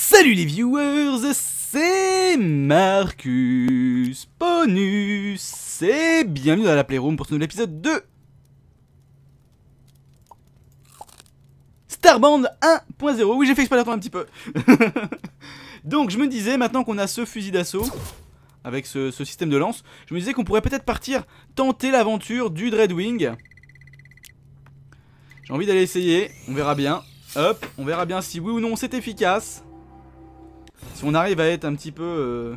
Salut les viewers, c'est Marcus Bonus et bienvenue dans la Playroom pour ce nouvel épisode de Starbound 1.0. Oui, j'ai fait exprès d'attendre un petit peu. Donc je me disais, maintenant qu'on a ce fusil d'assaut avec ce système de lance, je me disais qu'on pourrait peut-être partir tenter l'aventure du Dreadwing. J'ai envie d'aller essayer, on verra bien. Hop, on verra bien si oui ou non c'est efficace. Si on arrive à être un petit peu...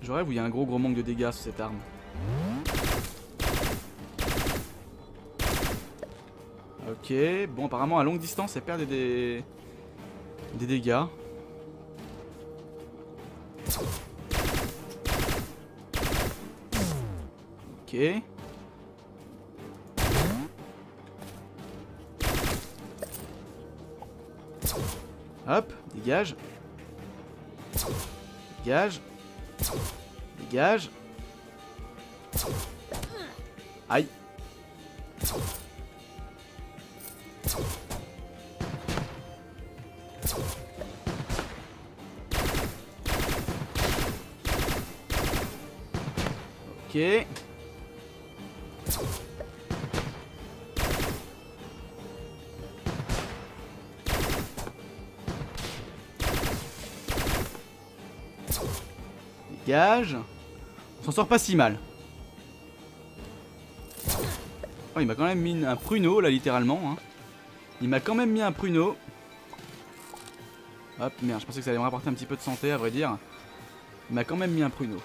Je rêve où il y a un gros manque de dégâts sur cette arme. Ok, bon apparemment à longue distance elle perd des dégâts. Ok. Hop, dégage. Dégage. Dégage. Aïe. Ok. Dégage. On s'en sort pas si mal. Oh, il m'a quand même mis un pruneau là, littéralement. Hein. Il m'a quand même mis un pruneau. Hop, merde, je pensais que ça allait me rapporter un petit peu de santé, à vrai dire. Il m'a quand même mis un pruneau.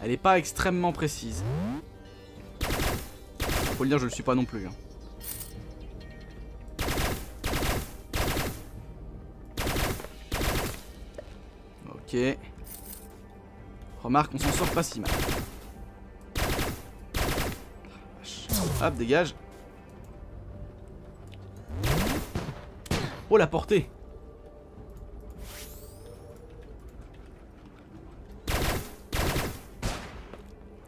Elle est pas extrêmement précise. Faut le dire, je le suis pas non plus. Hein. Ok. Remarque, on s'en sort pas si mal. Hop, dégage. Oh, la portée.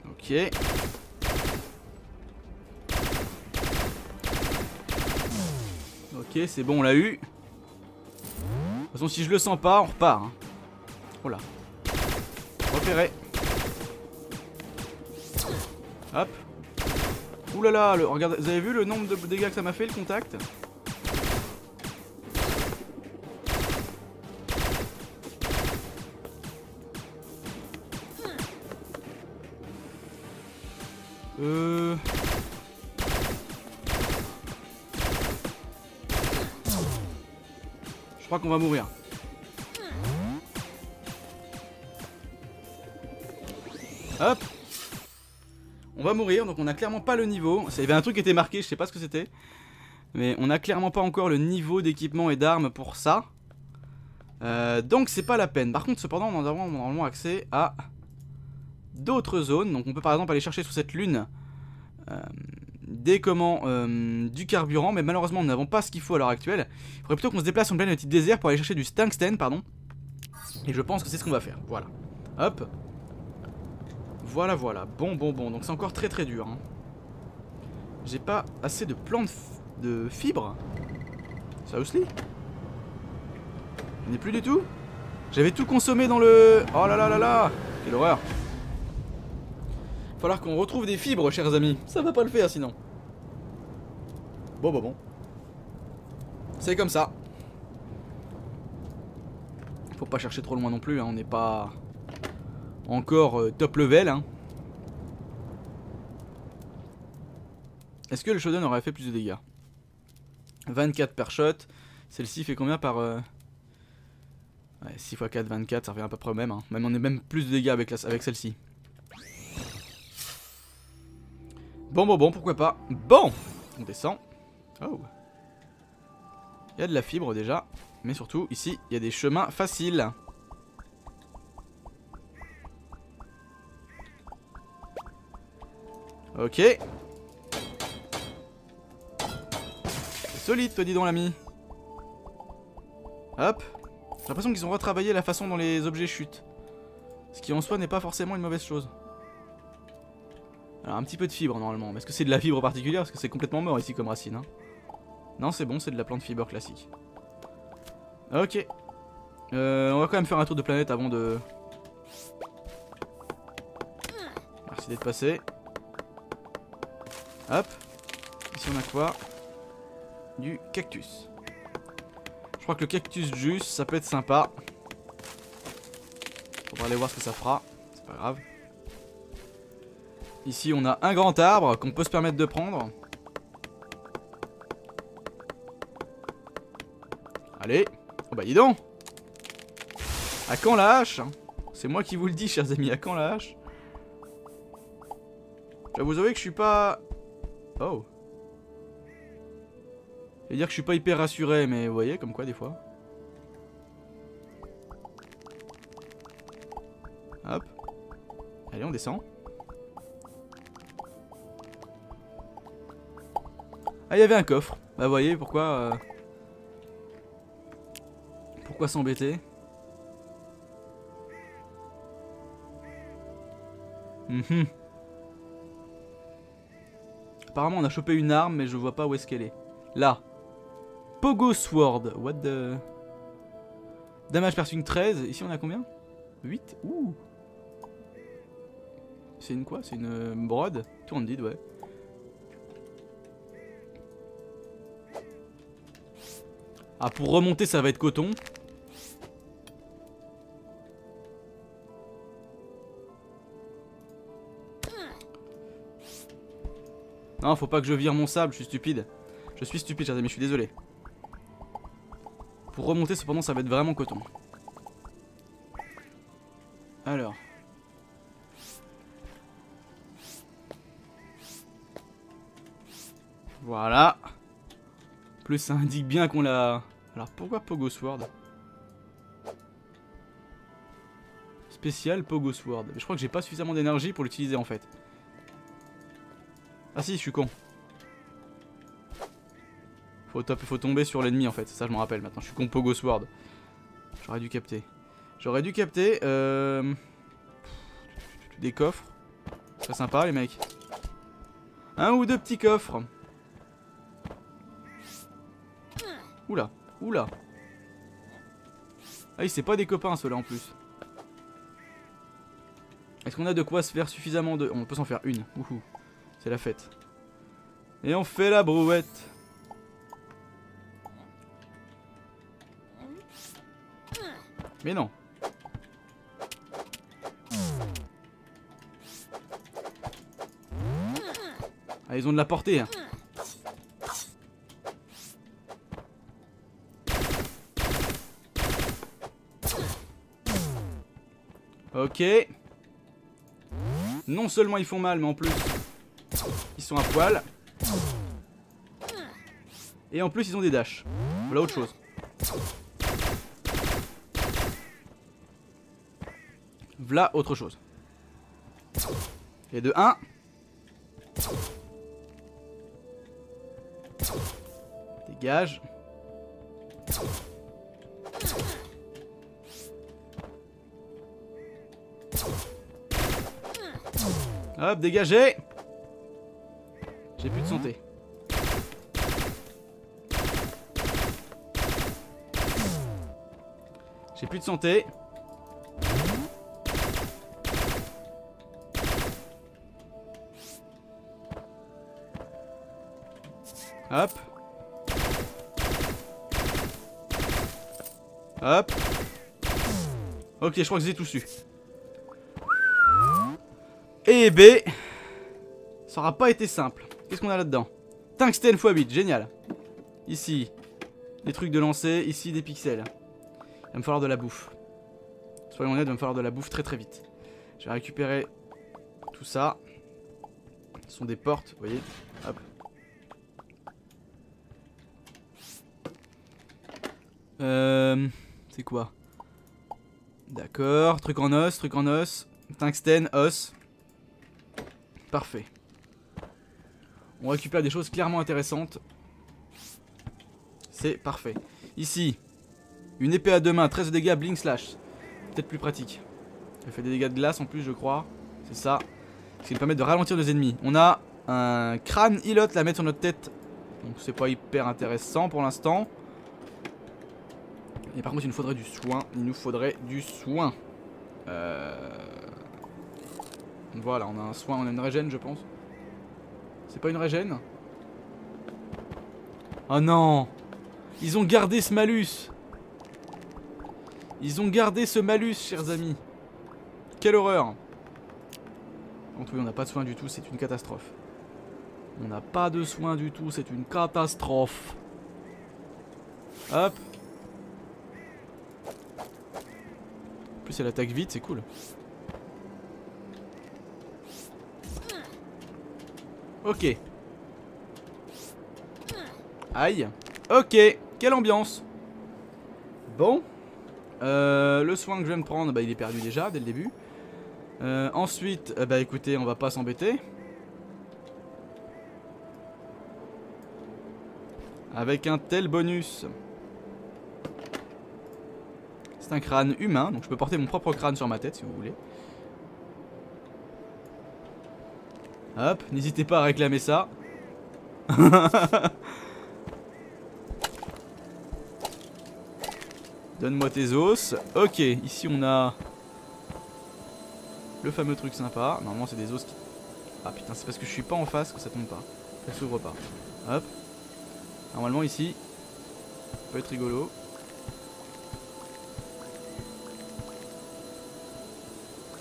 Ok. Ok, c'est bon, on l'a eu. De toute façon, si je le sens pas, on repart. Hein. Oh là. Repéré. Hop. Ouh là là, regardez, vous avez vu le nombre de dégâts que ça m'a fait le contact? Je crois qu'on va mourir. Hop. On va mourir, donc on n'a clairement pas le niveau. Il y avait un truc qui était marqué, je sais pas ce que c'était. Mais on n'a clairement pas encore le niveau d'équipement et d'armes pour ça. Donc c'est pas la peine. Par contre, cependant, on a normalement accès à d'autres zones. Donc on peut par exemple aller chercher sur cette lune du carburant. Mais malheureusement, nous n'avons pas ce qu'il faut à l'heure actuelle. Il faudrait plutôt qu'on se déplace sur une planète de type désert pour aller chercher du tungstène, pardon. Et je pense que c'est ce qu'on va faire. Voilà. Hop. Voilà, voilà. Bon. Donc c'est encore très dur. Hein. J'ai pas assez de plans de fibres. Seriously? Je n'ai plus du tout. J'avais tout consommé dans le... Oh là là là là. Quelle horreur. Va falloir qu'on retrouve des fibres, chers amis. Ça va pas le faire, sinon. Bon. C'est comme ça. Faut pas chercher trop loin non plus. Hein. On n'est pas... Encore top level hein. Est-ce que le Shodan aurait fait plus de dégâts? 24 par shot. Celle-ci fait combien par... Ouais, 6 x 4, 24, ça revient à peu près au même, hein. Même on est même plus de dégâts avec celle-ci. Bon, pourquoi pas. Bon, on descend. Oh. Il y a de la fibre déjà. Mais surtout, ici, il y a des chemins faciles. Ok. Solide, toi dis donc l'ami. Hop. J'ai l'impression qu'ils ont retravaillé la façon dont les objets chutent. Ce qui en soi n'est pas forcément une mauvaise chose. Alors un petit peu de fibre normalement, mais est-ce que c'est de la fibre particulière? Parce que c'est complètement mort ici comme racine hein. Non c'est bon, c'est de la plante fibre classique. Ok, on va quand même faire un tour de planète avant de... Merci d'être passé. Hop. Ici on a quoi? Du cactus. Je crois que le cactus juice ça peut être sympa. On va aller voir ce que ça fera. C'est pas grave. Ici on a un grand arbre qu'on peut se permettre de prendre. Allez. Oh bah dis donc. À quand la hache? C'est moi qui vous le dis chers amis, à quand la hache? Je vais vous avouer que je suis pas... Oh. Je vais dire que je suis pas hyper rassuré, mais vous voyez comme quoi des fois. Hop. Allez on descend. Ah il y avait un coffre. Bah vous voyez pourquoi... Pourquoi s'embêter? Apparemment on a chopé une arme mais je vois pas où est-ce qu'elle est. Là. Pogo Sword. What the... Damage piercing 13. Ici on a combien? 8. Ouh. C'est une quoi? C'est une brode? Tourne-did ouais. Ah pour remonter ça va être coton. Non, faut pas que je vire mon sable, je suis stupide. Je suis stupide, chers amis, je suis désolé. Pour remonter, cependant, ça va être vraiment coton. Alors. Voilà. En plus, ça indique bien qu'on l'a... Alors, pourquoi Pogo Sword? Spécial Pogo Sword. Mais je crois que j'ai pas suffisamment d'énergie pour l'utiliser, en fait. Ah si, je suis con. Faut tomber sur l'ennemi en fait, ça je m'en rappelle maintenant. Je suis con Pogo Sword. J'aurais dû capter. J'aurais dû capter des coffres. C'est sympa les mecs. Un ou deux petits coffres. Oula, oula. Ah c'est pas des copains ceux-là en plus. Est-ce qu'on a de quoi se faire suffisamment de... On peut s'en faire une, ouhou. C'est la fête. Et on fait la brouette. Mais non. Ah, ils ont de la portée. Hein. Ok. Non seulement ils font mal, mais en plus... Ils sont à poil. Et en plus ils ont des dashs. Voilà autre chose. Voilà autre chose. Et de 1. Dégage. Hop, dégagez. J'ai plus de santé. J'ai plus de santé. Hop. Hop. Ok, je crois que j'ai tout su. Eh ben, ça aura pas été simple. Qu'est-ce qu'on a là-dedans? Tungstène x8, génial. Ici, des trucs de lancer, ici des pixels. Il va me falloir de la bouffe. Soyons honnêtes, il va me falloir de la bouffe très vite. Je vais récupérer tout ça. Ce sont des portes, vous voyez. Hop. C'est quoi? D'accord, truc en os, tungstène, os. Parfait. On récupère des choses clairement intéressantes. C'est parfait. Ici, une épée à deux mains, 13 de dégâts, bling slash. Peut-être plus pratique. Elle fait des dégâts de glace en plus je crois. C'est ça. Ce qui nous permet de ralentir nos ennemis. On a un crâne ilot à mettre sur notre tête. Donc c'est pas hyper intéressant pour l'instant. Et par contre il nous faudrait du soin. Il nous faudrait du soin. Voilà, on a un soin, on a une régène je pense. C'est pas une régène? Oh non! Ils ont gardé ce malus! Ils ont gardé ce malus, chers amis. Quelle horreur! En tout cas, on n'a pas de soin du tout, c'est une catastrophe. On n'a pas de soin du tout, c'est une catastrophe. Hop! En plus, elle attaque vite, c'est cool. Ok. Aïe. Ok. Quelle ambiance. Bon. Le soin que je vais me prendre, bah, il est perdu déjà dès le début. Ensuite, bah écoutez, on va pas s'embêter. Avec un tel bonus. C'est un crâne humain, donc je peux porter mon propre crâne sur ma tête si vous voulez. Hop, n'hésitez pas à réclamer ça. Donne-moi tes os. Ok, ici on a le fameux truc sympa. Normalement c'est des os qui... Ah putain, c'est parce que je suis pas en face que ça tombe pas. Ça s'ouvre pas. Hop. Normalement ici, ça peut être rigolo.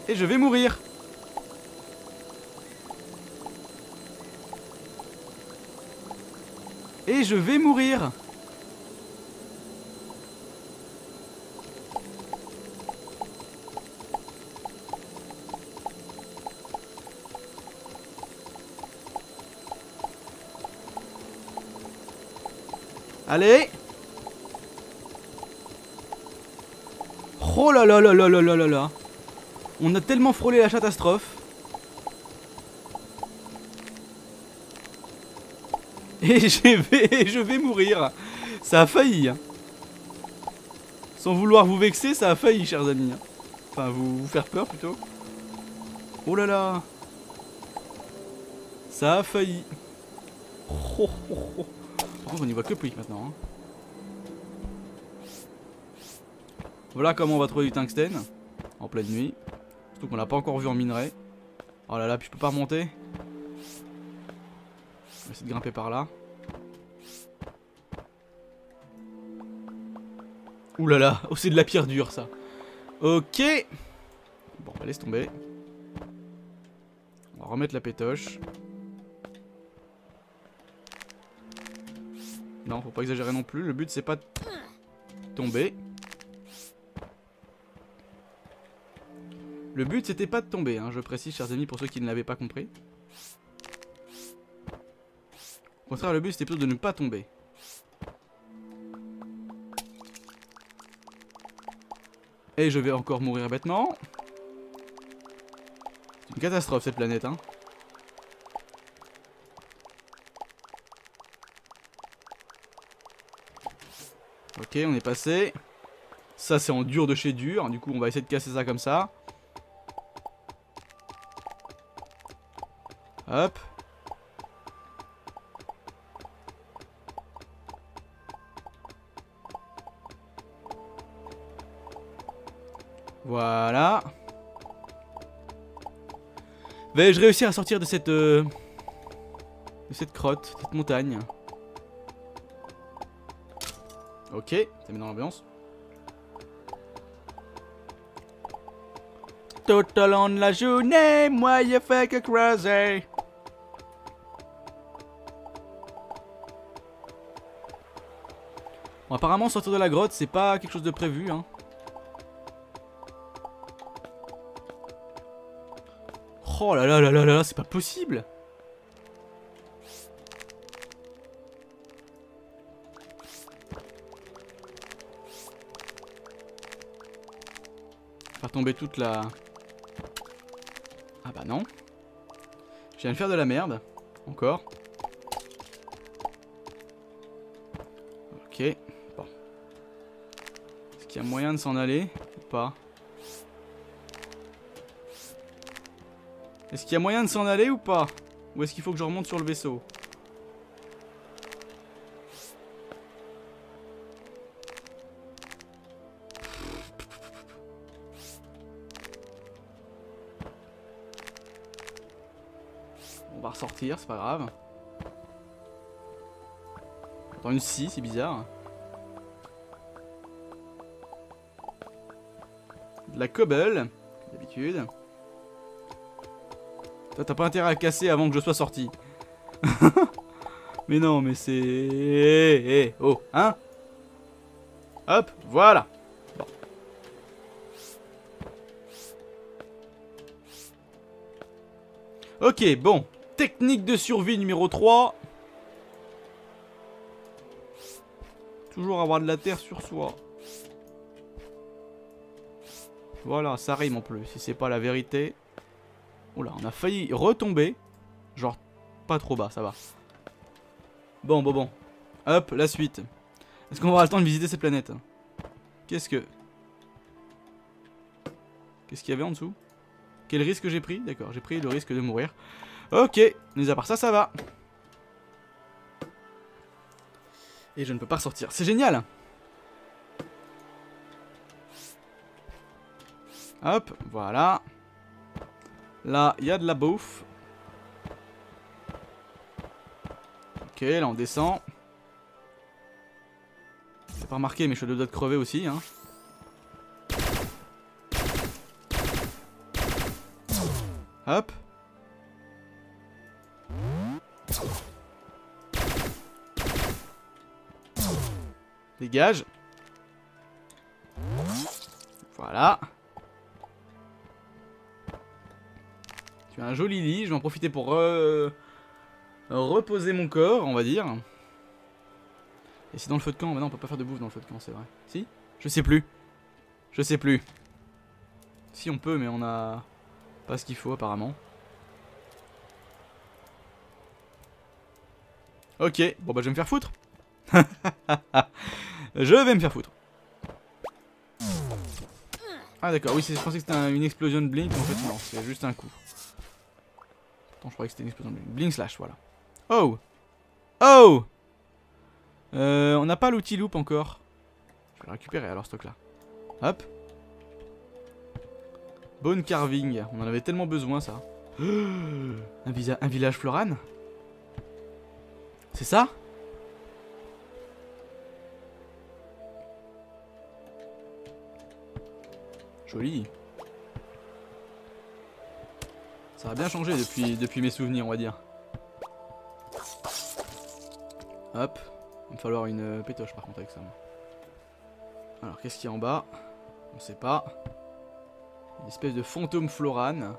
Et je vais mourir. Et je vais mourir. Allez. Oh là là là là là là là. On a tellement frôlé la catastrophe. Et je vais mourir. Ça a failli. Sans vouloir vous vexer, ça a failli, chers amis. Enfin, vous faire peur plutôt. Oh là là. Ça a failli. Oh, oh, oh. Par contre, on n'y voit que Pouic maintenant. Hein. Voilà comment on va trouver du tungstène. En pleine nuit. Surtout qu'on l'a pas encore vu en minerai. Oh là là, puis je peux pas remonter. On va essayer de grimper par là. Ouh là là, oh, c'est de la pierre dure ça. Ok. Bon bah laisse tomber. On va remettre la pétoche. Non, faut pas exagérer non plus, le but c'est pas de tomber. Le but c'était pas de tomber, hein, je précise chers amis pour ceux qui ne l'avaient pas compris. Au contraire le but c'était plutôt de ne pas tomber. Et je vais encore mourir bêtement. C'est une catastrophe cette planète hein. Ok, on est passé. Ça c'est en dur de chez dur. Du coup on va essayer de casser ça comme ça. Hop. Voilà. Vais-je réussir à sortir de cette crotte, cette montagne? Ok, ça met dans l'ambiance. Tout au long de la journée, moi je fais que creuser. Bon, apparemment sortir de la grotte, c'est pas quelque chose de prévu, hein. Oh là là là là là là, c'est pas possible! Faire tomber toute la... Ah bah non. Je viens de faire de la merde. Encore. Ok. Bon. Est-ce qu'il y a moyen de s'en aller ou pas? Est-ce qu'il y a moyen de s'en aller ou pas? Ou est-ce qu'il faut que je remonte sur le vaisseau? On va ressortir, c'est pas grave. Dans une scie, c'est bizarre. De la cobble, comme d'habitude. T'as pas intérêt à casser avant que je sois sorti. Mais non, mais c'est... oh, hein? Hop, voilà. Bon. Ok, bon. Technique de survie numéro 3. Toujours avoir de la terre sur soi. Voilà, ça rime en plus, si c'est pas la vérité. Oula, on a failli retomber. Genre, pas trop bas, ça va. Bon, bon, bon. Hop, la suite. Est-ce qu'on aura le temps de visiter ces planètes? Qu'est-ce que... Qu'est-ce qu'il y avait en dessous? Quel risque j'ai pris? D'accord, j'ai pris le risque de mourir. Ok, mais à part ça, ça va. Et je ne peux pas ressortir. C'est génial! Hop, voilà. Là, il y a de la bouffe. Ok, là on descend. J'ai pas remarqué, mais je suis à deux doigts de crever aussi, hein. Hop. Dégage. Voilà. Tu as un joli lit, je vais en profiter pour reposer mon corps, on va dire. Et c'est dans le feu de camp, mais non, on peut pas faire de bouffe dans le feu de camp, c'est vrai. Si? Je sais plus. Je sais plus. Si on peut, mais on a pas ce qu'il faut apparemment. Ok, bon bah je vais me faire foutre. Je vais me faire foutre. Ah d'accord, oui, je pensais que c'était une explosion de blink, mais en fait non, c'est juste un coup. Attends, je croyais que c'était une explosion de blink. Blink slash, voilà. Oh! Oh! On n'a pas l'outil loop encore. Je vais le récupérer alors, ce truc là. Hop. Bone carving, on en avait tellement besoin ça. Un village Floran? C'est ça? Joli. Ça a bien changé depuis mes souvenirs, on va dire. Hop. Il va me falloir une pétoche par contre avec ça. Alors qu'est-ce qu'il y a en bas? On sait pas. Une espèce de fantôme Floran.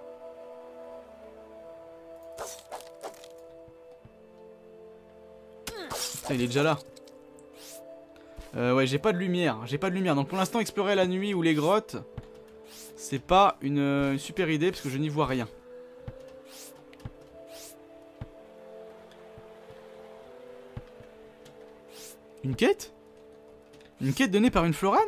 Putain, il est déjà là. Ouais, j'ai pas de lumière. J'ai pas de lumière. Donc pour l'instant, explorer la nuit ou les grottes... C'est pas une super idée parce que je n'y vois rien. Une quête? Une quête donnée par une Floran?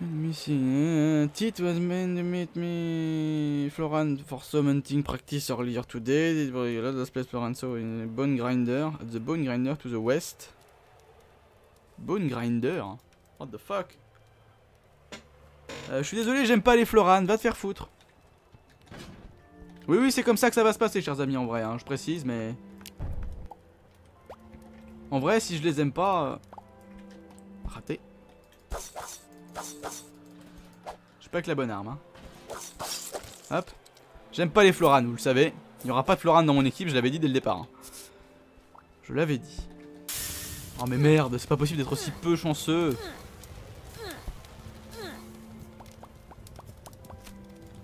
Tit was meant to meet me. Floran for some hunting practice earlier today. Last place Floran saw in bone grinder. At the bone grinder to the west. Bone grinder? What the fuck? Je suis désolé, j'aime pas les Floran, va te faire foutre. Oui, oui, c'est comme ça que ça va se passer, chers amis, en vrai, hein, je précise, mais... En vrai, si je les aime pas... Raté. Je suis pas avec la bonne arme, hein. Hop. J'aime pas les Floran, vous le savez. Il n'y aura pas de Floran dans mon équipe, je l'avais dit dès le départ. Hein. Je l'avais dit. Oh mais merde, c'est pas possible d'être aussi peu chanceux.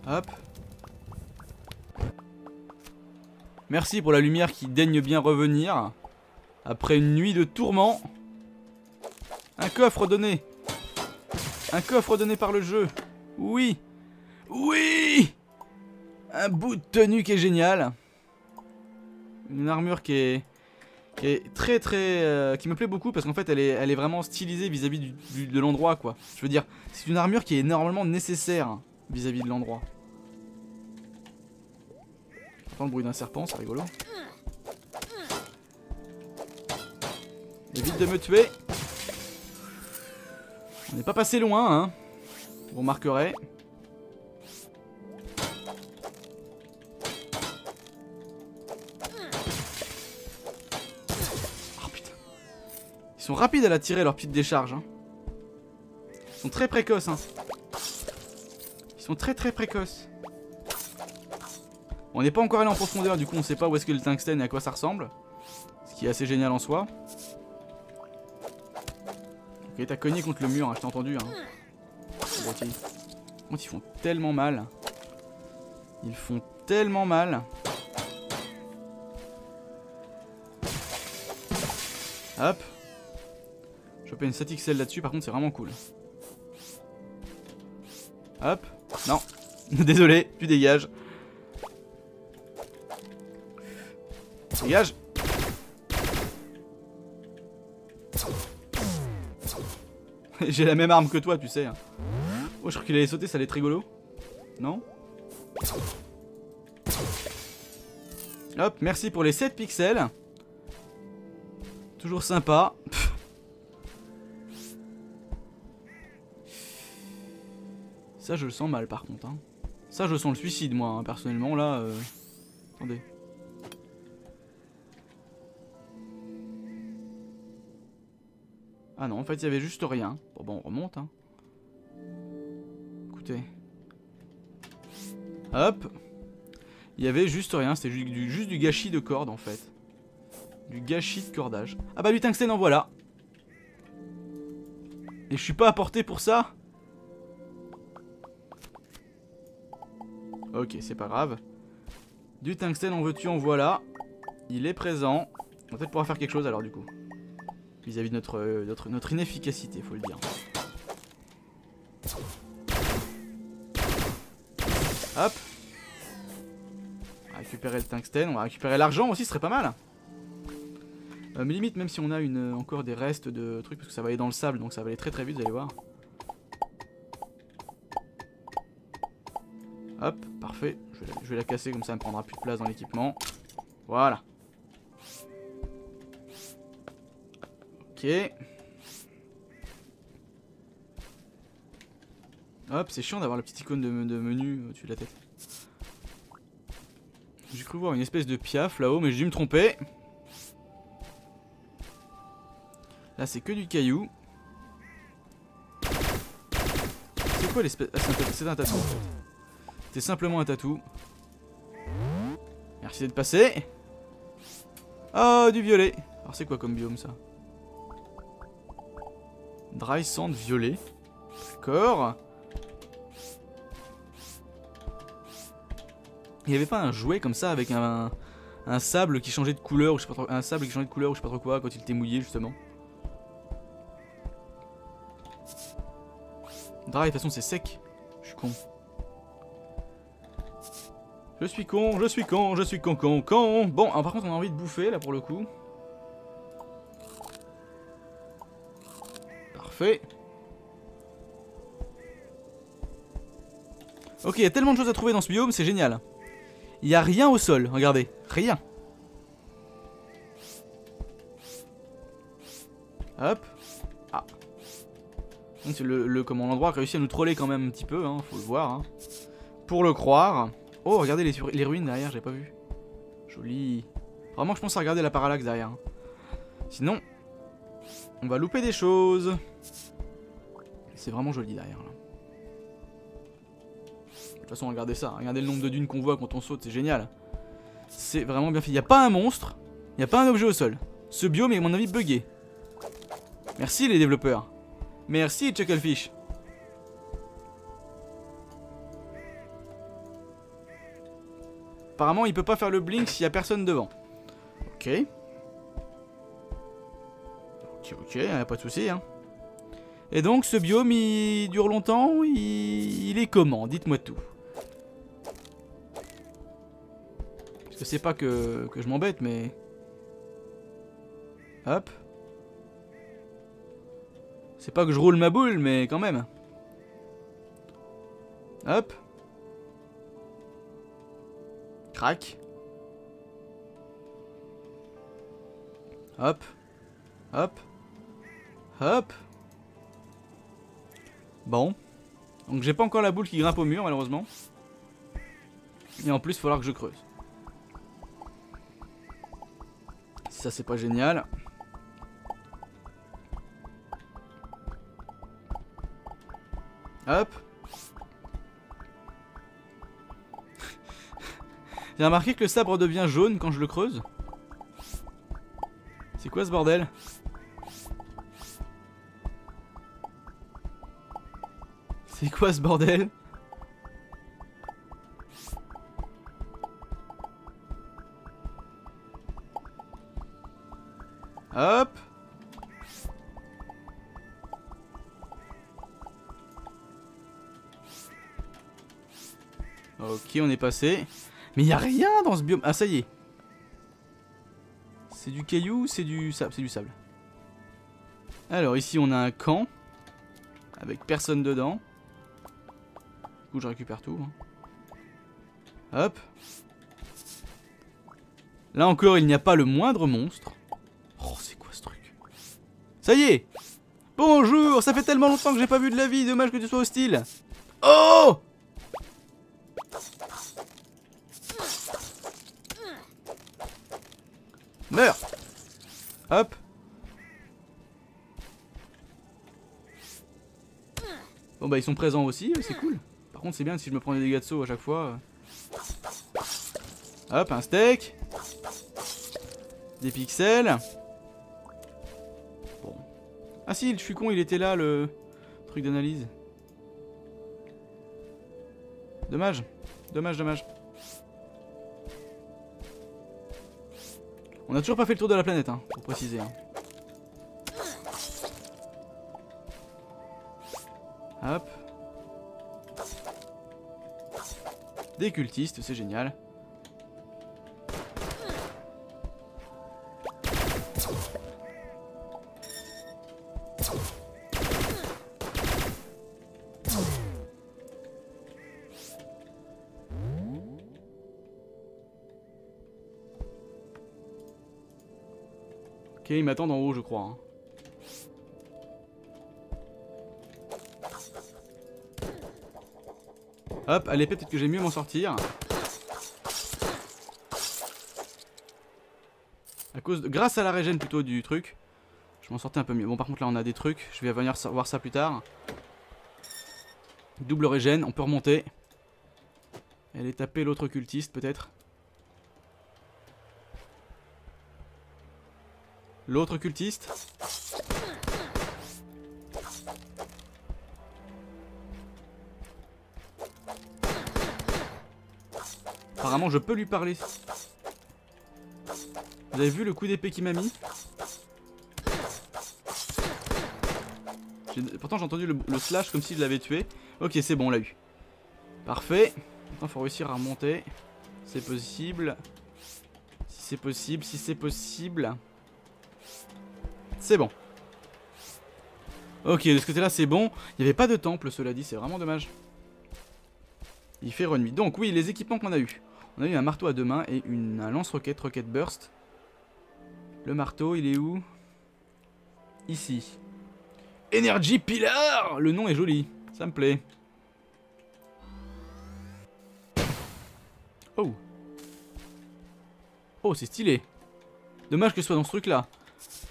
Hop. Merci pour la lumière qui daigne bien revenir. Après une nuit de tourment. Un coffre donné. Un coffre donné par le jeu. Oui. Oui. Un bout de tenue qui est génial. Une armure qui est très très... qui me plaît beaucoup parce qu'en fait elle est vraiment stylisée vis-à-vis de l'endroit quoi. Je veux dire, c'est une armure qui est énormément nécessaire vis-à-vis de l'endroit. j'entends le bruit d'un serpent, c'est rigolo. Évite de me tuer. On n'est pas passé loin, hein. Vous remarquerez. Oh putain. Ils sont rapides à la tirer, leur petite décharge. Hein. Ils sont très précoces, hein. Ils sont très précoces. On n'est pas encore allé en profondeur, du coup on sait pas où est-ce que le tungstène et à quoi ça ressemble. Ce qui est assez génial en soi. Ok, t'as cogné contre le mur, hein, je t'ai entendu. Hein. Ils font tellement mal. Ils font tellement mal. Hop. Choper une 7XL là-dessus, par contre c'est vraiment cool. Hop. Non. Désolé, tu dégages. Dégage. J'ai la même arme que toi, tu sais. Oh, je crois qu'il allait sauter, ça allait être rigolo. Non? Hop, merci pour les 7 pixels. Toujours sympa. Pff. Ça, je le sens mal, par contre. Hein. Ça, je sens le suicide, moi, hein, personnellement. Là, attendez. Ah non, en fait, il y avait juste rien. Bon, bah, on remonte, hein. Écoutez. Hop. Il y avait juste rien. C'était juste du gâchis de cordes, en fait. Du gâchis de cordage. Ah bah, du tungstène, en voilà. Et je suis pas à portée pour ça. Ok, c'est pas grave. Du tungstène, en veux-tu, en voilà. Il est présent. On va peut-être pouvoir faire quelque chose, alors, du coup. Vis-à-vis de notre inefficacité, faut le dire. Hop. On va récupérer le tungstène, on va récupérer l'argent aussi, ce serait pas mal. Mais limite, même si on a encore des restes de trucs, parce que ça va aller dans le sable, donc ça va aller très vite, vous allez voir. Hop, parfait. Je vais la casser, comme ça elle me prendra plus de place dans l'équipement. Voilà. Ok. Hop, c'est chiant d'avoir la petite icône de menu au-dessus de la tête. J'ai cru voir une espèce de piaf là-haut, mais j'ai dû me tromper. Là, c'est que du caillou. C'est quoi l'espèce... Ah, c'est un tatou. C'était simplement un tatou. Merci d'être passé. Oh, du violet. Alors, c'est quoi comme biome, ça? Dry sand violet. D'accord. Il n'y avait pas un jouet comme ça avec un sable qui changeait de couleur ou je sais pas trop, un sable qui changeait de couleur ou je sais pas trop quoi quand il était mouillé justement. Dry, de toute façon c'est sec. Je suis con. Je suis con. Bon, alors, par contre on a envie de bouffer là pour le coup. Ok, il y a tellement de choses à trouver dans ce biome, c'est génial. Il n'y a rien au sol, regardez, rien. Hop. Ah. L'endroit a réussi à nous troller quand même un petit peu, hein, faut le voir. Hein. Pour le croire. Oh, regardez les ruines derrière, j'ai pas vu. Joli. Vraiment, je pense à regarder la parallaxe derrière. Hein. Sinon... on va louper des choses. C'est vraiment joli derrière là. De toute façon regardez ça, regardez le nombre de dunes qu'on voit quand on saute, c'est génial. C'est vraiment bien fait, il n'y a pas un monstre, il n'y a pas un objet au sol. Ce biome est à mon avis buggé. Merci les développeurs. Merci Chucklefish. Apparemment il peut pas faire le blink s'il n'y a personne devant. Ok. Ok, pas de soucis. Hein. Et donc ce biome il dure longtemps, il est comment? Dites-moi tout. Parce que c'est pas que je m'embête mais... Hop. C'est pas que je roule ma boule mais quand même. Hop. Crac. Hop. Hop. Hop. Bon. Donc j'ai pas encore la boule qui grimpe au mur malheureusement. Et en plus il va falloir que je creuse. Ça c'est pas génial. Hop. J'ai remarqué que le sabre devient jaune quand je le creuse. C'est quoi ce bordel? C'est quoi ce bordel? Hop. Ok, on est passé. Mais y a rien dans ce biome. Ah ça y est. C'est du caillou, c'est du sable, c'est du sable. Alors ici on a un camp avec personne dedans. Du coup je récupère tout. Hop. Là encore il n'y a pas le moindre monstre. Oh c'est quoi ce truc? Ça y est. Bonjour, ça fait tellement longtemps que j'ai pas vu de la vie, dommage que tu sois hostile. Oh. Meurs. Hop. Bon bah ils sont présents aussi, c'est cool. Par contre c'est bien si je me prends des dégâts de saut à chaque fois. Hop, un steak. Des pixels. Bon. Ah si, je suis con, il était là le truc d'analyse. Dommage. Dommage, dommage. On a toujours pas fait le tour de la planète, hein, pour préciser. Hein. Hop. Des cultistes, c'est génial. Ok, ils m'attendent en haut, je crois. Hein. Hop, à l'épée, peut-être que j'ai mieux m'en sortir. À cause de... Grâce à la régène plutôt du truc, je m'en sortais un peu mieux. Bon, par contre, là, on a des trucs. Je vais venir voir ça plus tard. Double régène, on peut remonter. Elle est tapée l'autre cultiste, peut-être. L'autre cultiste. Apparemment je peux lui parler. Vous avez vu le coup d'épée qu'il m'a mis? Pourtant j'ai entendu le slash comme si je l'avais tué. Ok c'est bon, on l'a eu. Parfait. Maintenant faut réussir à remonter. C'est possible. Si c'est possible, si c'est possible. C'est bon. Ok, de ce côté là c'est bon. Il n'y avait pas de temple cela dit, c'est vraiment dommage. Il fait renuit. Donc oui, les équipements qu'on a eu. On a eu un marteau à deux mains et un lance-roquette, rocket burst. Le marteau, il est où? Ici. Energy Pillar. Le nom est joli, ça me plaît. Oh. Oh, c'est stylé. Dommage que ce soit dans ce truc-là.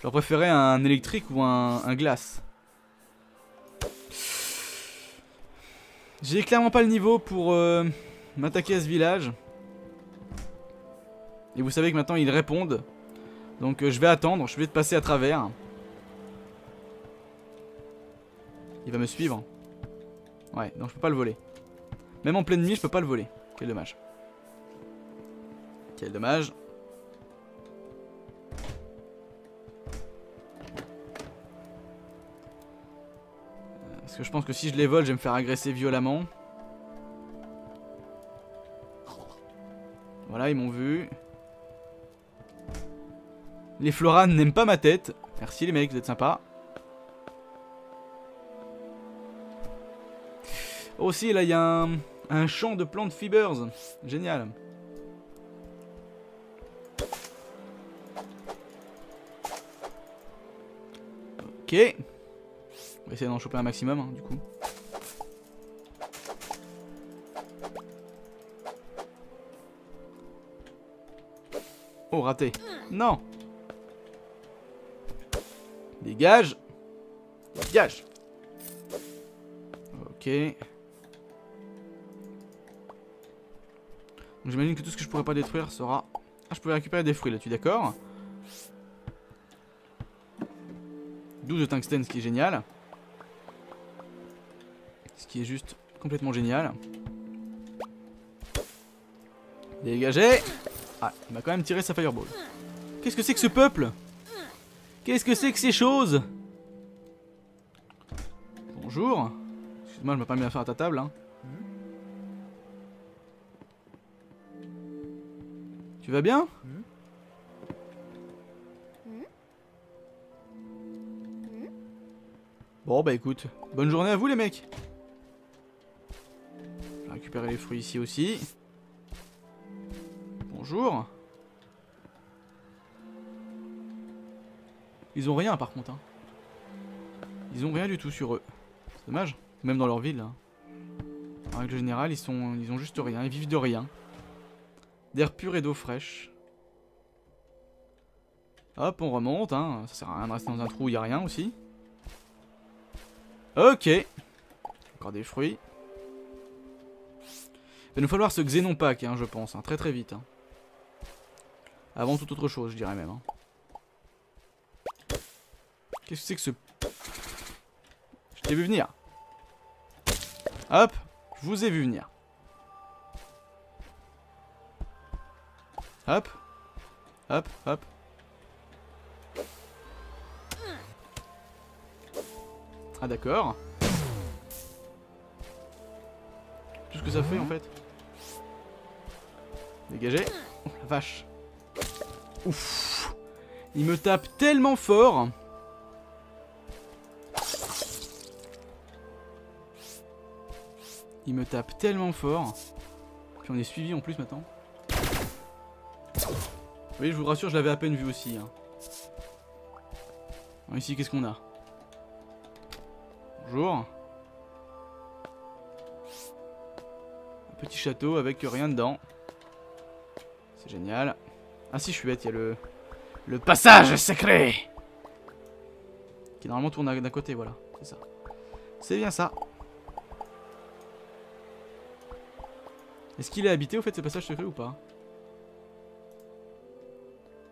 J'aurais préféré un électrique ou un glace. J'ai clairement pas le niveau pour m'attaquer à ce village. Et vous savez que maintenant ils répondent. Donc je vais attendre, je vais te passer à travers. Il va me suivre. Ouais, donc je peux pas le voler. Même en pleine nuit je peux pas le voler. Quel dommage. Quel dommage. Parce que je pense que si je les vole, je vais me faire agresser violemment. Voilà, ils m'ont vu. Les Floran n'aiment pas ma tête. Merci les mecs, vous êtes sympas. Aussi, là, il y a un champ de plantes fibers. Génial. Ok. On va essayer d'en choper un maximum, hein, du coup. Oh, raté. Non. Dégage. Dégage. Ok. Donc j'imagine que tout ce que je pourrais pas détruire sera... Ah, je pouvais récupérer des fruits là-dessus, d'accord. 12 de tungstène, ce qui est génial. Ce qui est juste complètement génial. Dégagez. Ah, il m'a quand même tiré sa fireball. Qu'est-ce que c'est que ce peuple? Qu'est-ce que c'est que ces choses? Bonjour. Excuse-moi, je m'ai pas mis à faire à ta table. Hein. Tu vas bien? Bon bah écoute, bonne journée à vous les mecs. Je vais récupérer les fruits ici aussi. Bonjour. Ils ont rien par contre. Hein. Ils ont rien du tout sur eux. C'est dommage. Même dans leur ville. Hein. En règle générale, ils ont juste rien. Ils vivent de rien. D'air pur et d'eau fraîche. Hop, on remonte. Hein. Ça sert à rien de rester dans un trou où il n'y a rien aussi. Ok. Encore des fruits. Il va nous falloir ce xénon pack, hein, je pense. Hein. Très très vite. Hein. Avant toute autre chose, je dirais même. Hein. Qu'est-ce que c'est que ce... Je t'ai vu venir. Hop, je vous ai vu venir. Hop, hop, hop. Ah d'accord. Tout ce que ça fait en fait. Dégagez. Oh la vache. Ouf. Il me tape tellement fort. Il me tape tellement fort. Puis on est suivi en plus maintenant. Oui, je vous rassure, je l'avais à peine vu aussi. Hein. Alors, ici, qu'est-ce qu'on a? Bonjour. Un petit château avec rien dedans. C'est génial. Ah si, je suis bête, il y a le passage secret. Qui normalement tourne d'un côté, voilà. C'est ça. C'est bien ça. Est-ce qu'il est habité au fait ce passage secret ou pas?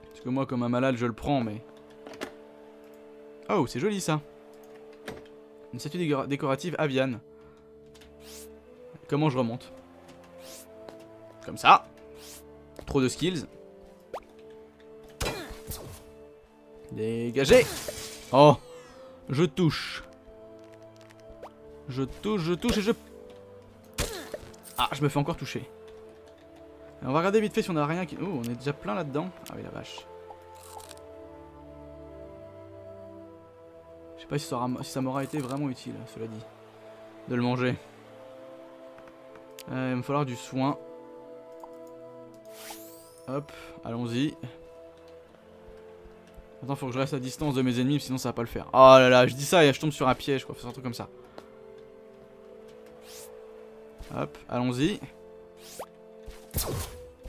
Parce que moi comme un malade je le prends mais... Oh c'est joli ça. Une statue décorative aviane. Comment je remonte? Comme ça. Trop de skills. Dégagez. Oh. Je touche. Je touche et je... Ah, je me fais encore toucher. On va regarder vite fait si on a rien qui... Oh, on est déjà plein là-dedans. Ah oui, la vache. Je sais pas si ça m'aura été vraiment utile, cela dit. De le manger. Il va me falloir du soin. Hop, allons-y. Attends, faut que je reste à distance de mes ennemis, sinon ça va pas le faire. Oh là là, je dis ça et je tombe sur un piège, quoi. Faut un truc comme ça. Hop, allons-y.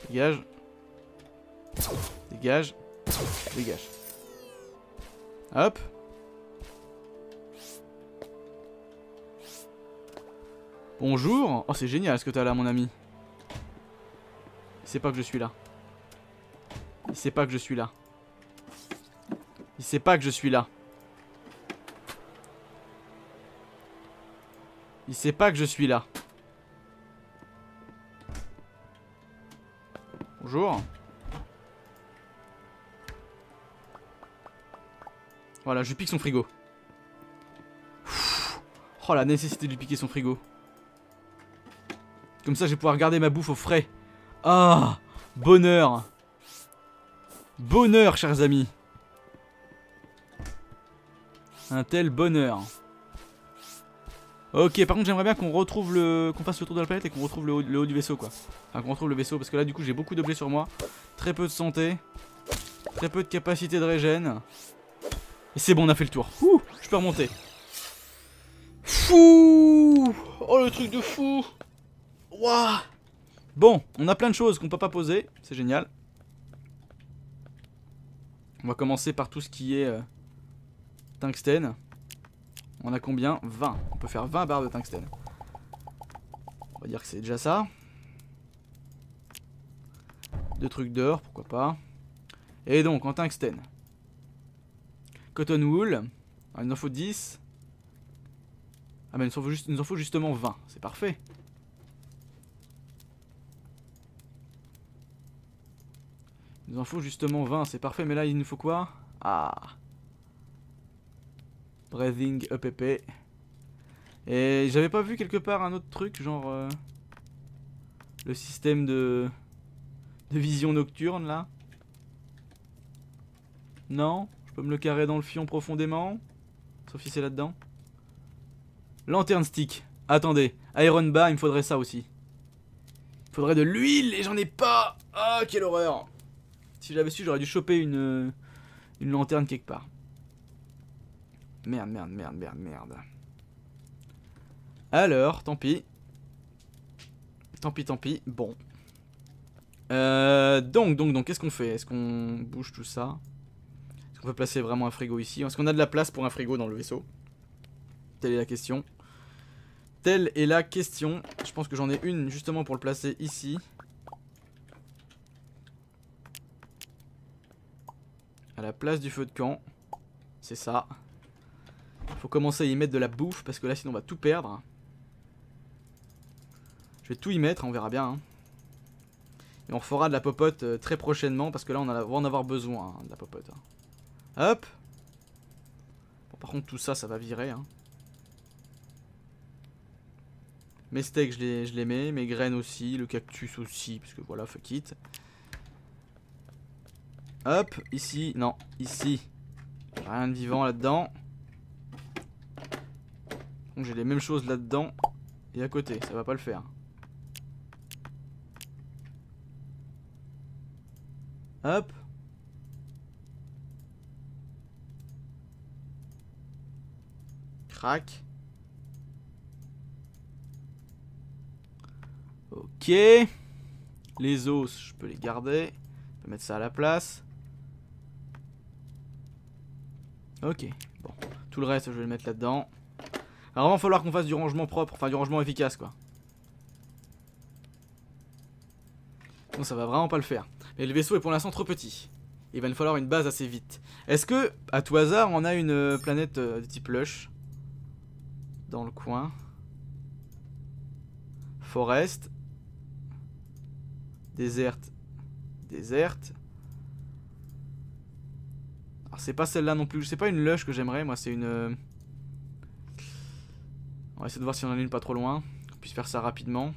Dégage. Dégage. Dégage. Hop. Bonjour. Oh, c'est génial ce que t'as là, mon ami. Il sait pas que je suis là. Il sait pas que je suis là. Il sait pas que je suis là. Il sait pas que je suis là. Bonjour. Voilà, je pique son frigo. Pfff. Oh la nécessité de lui piquer son frigo. Comme ça je vais pouvoir garder ma bouffe au frais. Ah, bonheur. Bonheur chers amis. Un tel bonheur. Ok, par contre j'aimerais bien qu'on retrouve le... qu'on fasse le tour de la planète et qu'on retrouve le haut du vaisseau quoi. Enfin qu'on retrouve le vaisseau parce que là du coup j'ai beaucoup d'objets sur moi. Très peu de santé. Très peu de capacité de régène. Et c'est bon, on a fait le tour. Ouh, je Je peux remonter. Fou! Oh le truc de fou! Waouh! Bon, on a plein de choses qu'on peut pas poser, c'est génial. On va commencer par tout ce qui est tungstène. On a combien? 20. On peut faire 20 barres de tungstène. On va dire que c'est déjà ça. 2 trucs d'or, pourquoi pas. Et donc, en tungstène. Cotton wool. Alors, il nous en faut 10. Ah mais il nous en faut justement 20. C'est parfait. Il nous en faut justement 20. C'est parfait. Mais là, il nous faut quoi? Ah. Breathing EPP. Et j'avais pas vu quelque part un autre truc, genre le système de vision nocturne là. Non, je peux me le carrer dans le fion profondément. Sauf si c'est là-dedans. Lanterne stick. Attendez, iron bar, il me faudrait ça aussi. Il faudrait de l'huile et j'en ai pas. Ah, quelle horreur. Si j'avais su, j'aurais dû choper une lanterne quelque part. Merde, merde, merde, merde, merde. Alors, tant pis. Tant pis, tant pis. Bon. Donc, qu'est-ce qu'on fait? Est-ce qu'on bouge tout ça? Est-ce qu'on peut placer vraiment un frigo ici? Est-ce qu'on a de la place pour un frigo dans le vaisseau? Telle est la question. Telle est la question. Je pense que j'en ai une justement pour le placer ici. À la place du feu de camp. C'est ça. Faut commencer à y mettre de la bouffe parce que là sinon on va tout perdre. Je vais tout y mettre, on verra bien. Hein. Et on fera de la popote très prochainement parce que là on va en avoir besoin hein, de la popote. Hein. Hop. Bon, par contre tout ça, ça va virer. Hein. Mes steaks je les mets, mes graines aussi, le cactus aussi parce que voilà, fuck it. Hop, ici, non, ici. Rien de vivant là-dedans. J'ai les mêmes choses là-dedans et à côté, ça va pas le faire. Hop. Crac. Ok. Les os, je peux les garder. Je peux mettre ça à la place. Ok. Bon. Tout le reste, je vais le mettre là-dedans. Alors il va falloir qu'on fasse du rangement propre, enfin du rangement efficace quoi. Sinon ça va vraiment pas le faire. Mais le vaisseau est pour l'instant trop petit. Il va nous falloir une base assez vite. Est-ce que, à tout hasard, on a une planète de type lush dans le coin? Forest. Déserte. Déserte. Alors c'est pas celle-là non plus, c'est pas une lush que j'aimerais, moi c'est une... On va essayer de voir si on en a une pas trop loin. Qu'on puisse faire ça rapidement.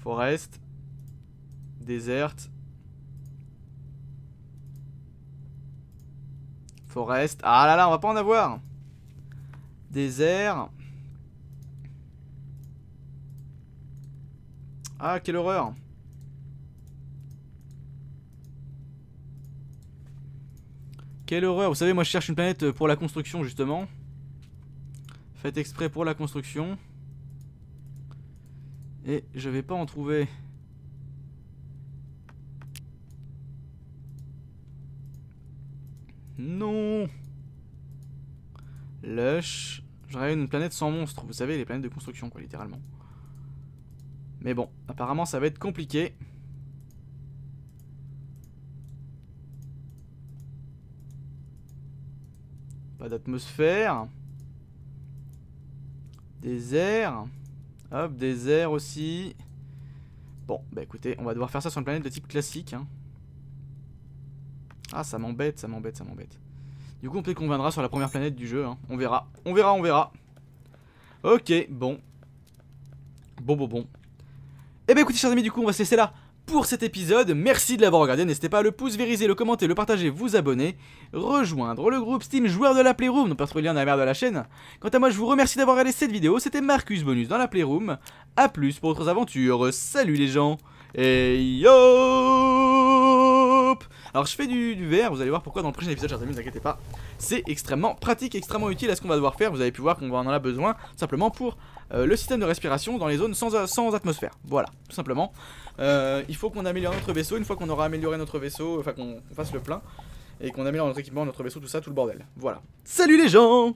Forest. Déserte. Forest. Ah là là, on va pas en avoir. Désert. Ah, quelle horreur. Quelle horreur. Vous savez, moi je cherche une planète pour la construction justement. Faites exprès pour la construction. Et je vais pas en trouver. Non. Lush. J'aurais une planète sans monstres. Vous savez, les planètes de construction, quoi, littéralement. Mais bon, apparemment, ça va être compliqué. Pas d'atmosphère. Désert. Hop, désert aussi. Bon, bah écoutez, on va devoir faire ça sur une planète de type classique. Hein. Ah, ça m'embête, ça m'embête, ça m'embête. Du coup, on peut conviendra sur la première planète du jeu. Hein. On verra, on verra, on verra. Ok, bon. Bon, bon, bon. Eh bah écoutez, chers amis, du coup, on va se laisser là pour cet épisode. Merci de l'avoir regardé. N'hésitez pas à le pouce, vériser, le commenter, le partager, vous abonner, rejoindre le groupe Steam Joueurs de la Playroom. On peut retrouver le lien dans la barre de la chaîne. Quant à moi, je vous remercie d'avoir regardé cette vidéo. C'était Marcus Bonus dans la Playroom. A plus pour d'autres aventures. Salut les gens. Et yop. Alors je fais du VR, vous allez voir pourquoi dans le prochain épisode, chers amis, ne vous inquiétez pas. C'est extrêmement pratique, extrêmement utile à ce qu'on va devoir faire. Vous avez pu voir qu'on en a besoin simplement pour le système de respiration dans les zones sans atmosphère. Voilà, tout simplement. Il faut qu'on améliore notre vaisseau. Une fois qu'on aura amélioré notre vaisseau, enfin qu'on fasse le plein et qu'on améliore notre équipement, notre vaisseau, tout ça, tout le bordel. Voilà. Salut les gens!